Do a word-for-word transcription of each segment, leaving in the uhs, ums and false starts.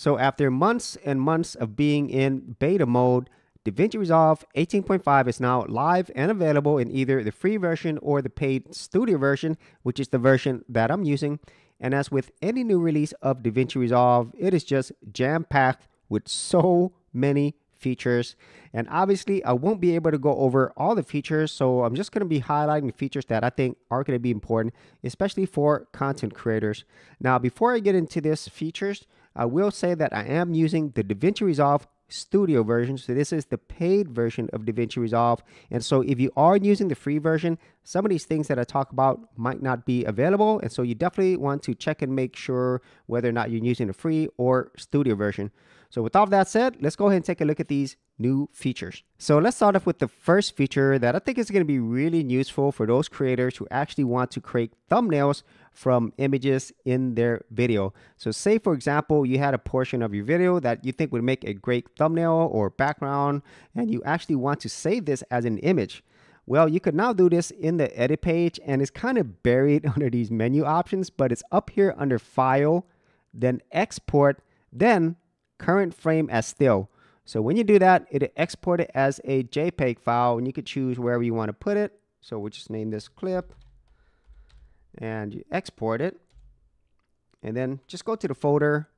So after months and months of being in beta mode, DaVinci Resolve eighteen point five is now live and available in either the free version or the paid studio version, which is the version that I'm using. And as with any new release of DaVinci Resolve, it is just jam-packed with so many features. And obviously, I won't be able to go over all the features, so I'm just going to be highlighting features that I think are going to be important, especially for content creators. Now, before I get into these features, I will say that I am using the DaVinci Resolve Studio version, so this is the paid version of DaVinci Resolve. And so if you are using the free version, some of these things that I talk about might not be available, and so you definitely want to check and make sure whether or not you're using the free or studio version. So with all that said, let's go ahead and take a look at these new features. So let's start off with the first feature that I think is going to be really useful for those creators who actually want to create thumbnails from images in their video. So say, for example, you had a portion of your video that you think would make a great thumbnail or background, and you actually want to save this as an image. Well, you could now do this in the edit page, and it's kind of buried under these menu options, but it's up here under File, then Export, then Current Frame as Still. So when you do that, it exports it as a JPEG file, and you could choose wherever you want to put it. So we'll just name this clip, and you export it, and then just go to the folder,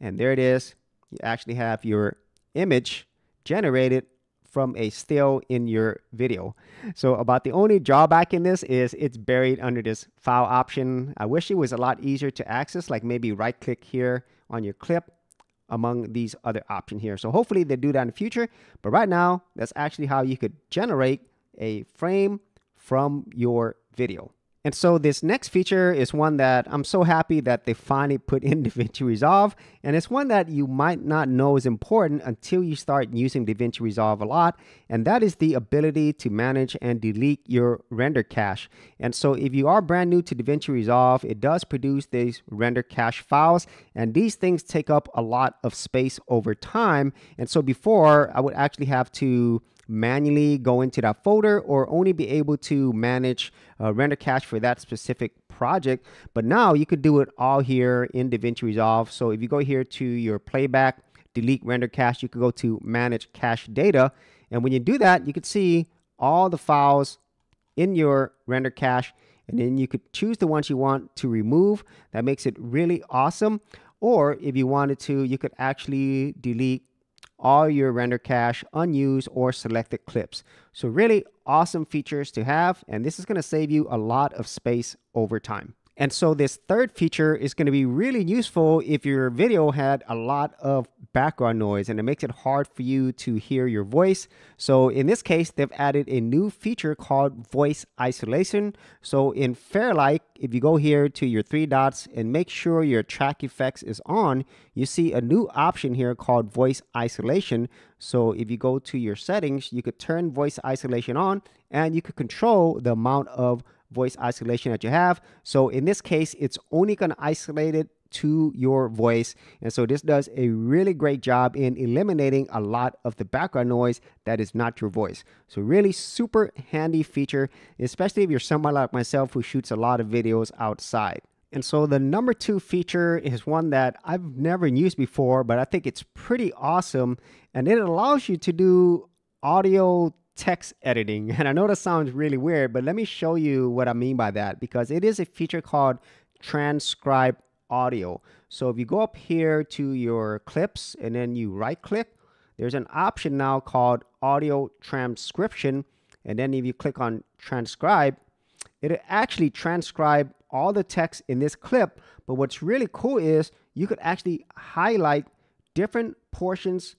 and there it is. You actually have your image generated from a still in your video. So about the only drawback in this is it's buried under this file option. I wish it was a lot easier to access, like maybe right click here on your clip among these other options here. So hopefully they do that in the future, but right now that's actually how you could generate a frame from your video. And so this next feature is one that I'm so happy that they finally put in DaVinci Resolve, and it's one that you might not know is important until you start using DaVinci Resolve a lot, and that is the ability to manage and delete your render cache. And so if you are brand new to DaVinci Resolve, it does produce these render cache files, and these things take up a lot of space over time. And so before, I would actually have to manually go into that folder or only be able to manage uh, render cache for that specific project. But now you could do it all here in DaVinci Resolve. So if you go here to your playback, delete render cache, you could go to manage cache data. And when you do that, you could see all the files in your render cache, and then you could choose the ones you want to remove. That makes it really awesome. Or if you wanted to, you could actually delete all your render cache, unused or selected clips. So really awesome features to have, and this is going to save you a lot of space over time. And so this third feature is going to be really useful if your video had a lot of background noise and it makes it hard for you to hear your voice. So in this case, they've added a new feature called voice isolation. So in Fairlight, if you go here to your three dots and make sure your track effects is on, you see a new option here called voice isolation. So if you go to your settings, you could turn voice isolation on, and you could control the amount of voice isolation that you have. So in this case, it's only going to isolate it to your voice. And so this does a really great job in eliminating a lot of the background noise that is not your voice. So really super handy feature, especially if you're somebody like myself who shoots a lot of videos outside. And so the number two feature is one that I've never used before, but I think it's pretty awesome. And it allows you to do audio text editing. And I know that sounds really weird, but let me show you what I mean by that, because it is a feature called transcribe audio. So if you go up here to your clips and then you right click, there's an option now called audio transcription. And then if you click on transcribe, it'll actually transcribe all the text in this clip. But what's really cool is you could actually highlight different portions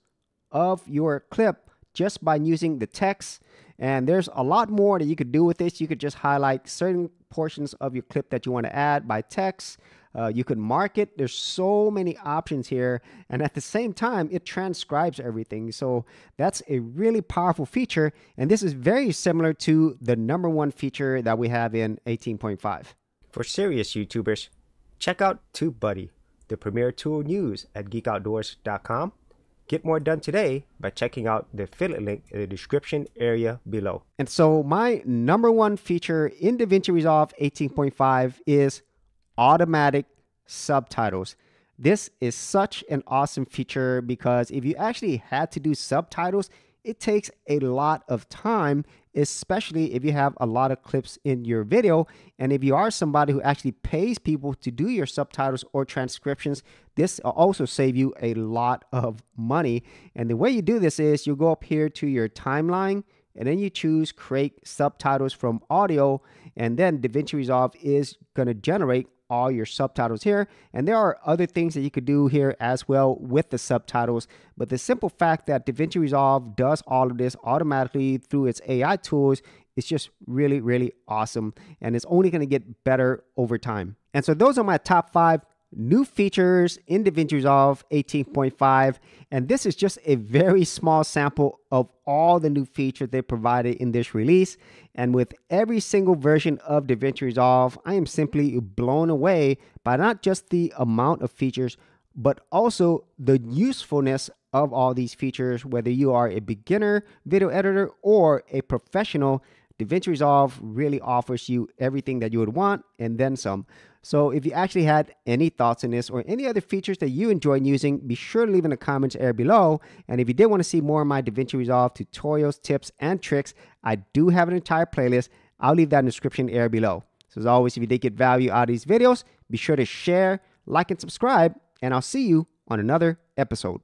of your clip just by using the text. And there's a lot more that you could do with this. You could just highlight certain portions of your clip that you want to add by text. Uh, you could mark it. There's so many options here. And at the same time, it transcribes everything. So that's a really powerful feature. And this is very similar to the number one feature that we have in eighteen point five. For serious YouTubers, check out TubeBuddy, the premier tool news at geek outdoors dot com. Get more done today by checking out the affiliate link in the description area below. And so my number one feature in DaVinci Resolve eighteen point five is automatic subtitles. This is such an awesome feature because if you actually had to do subtitles, it takes a lot of time, especially if you have a lot of clips in your video. And if you are somebody who actually pays people to do your subtitles or transcriptions, this will also save you a lot of money. And the way you do this is you go up here to your timeline, and then you choose create subtitles from audio, and then DaVinci Resolve is going to generate all your subtitles here. And there are other things that you could do here as well with the subtitles, but the simple fact that DaVinci Resolve does all of this automatically through its A I tools is just really, really awesome, and it's only going to get better over time. And so those are my top five new features in DaVinci Resolve eighteen point five, and this is just a very small sample of all the new features they provided in this release. And with every single version of DaVinci Resolve, I am simply blown away by not just the amount of features, but also the usefulness of all these features. Whether you are a beginner video editor or a professional, DaVinci Resolve really offers you everything that you would want and then some. So if you actually had any thoughts on this or any other features that you enjoy using, be sure to leave in the comments area below. And if you did want to see more of my DaVinci Resolve tutorials, tips, and tricks, I do have an entire playlist. I'll leave that in the description area below. So as always, if you did get value out of these videos, be sure to share, like, and subscribe, and I'll see you on another episode.